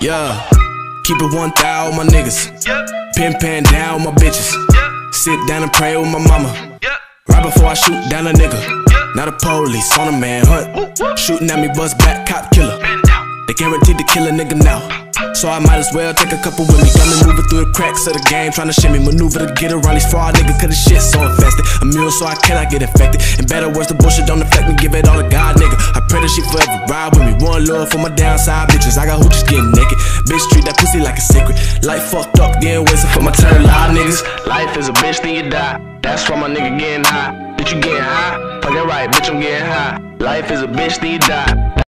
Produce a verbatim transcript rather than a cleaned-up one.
Yeah, keep it one thou, my niggas. Yep. Pin pan down, my bitches. Yep. Sit down and pray with my mama. Yep. Right before I shoot down a nigga. Yep. Now the police on a manhunt. Shooting at me, bust back, cop killer. They guaranteed to kill a nigga now. So I might as well take a couple with me. Got me moving through the cracks of the game, trying to shimmy, maneuver to get around these fraud niggas, cause this shit so infested. A meal so I cannot get infected. And better worse, the bullshit don't affect me, give it all to God, nigga. I pray that she forever ride with me. One love for my downside bitches, I got hoochies getting naked. Bitch treat that pussy like a secret. Life fucked up, then wasted for my turn. Live niggas, life is a bitch, then you die. That's why my nigga getting high. Bitch, you getting high? Fuck it right, bitch, I'm getting high. Life is a bitch, then you die.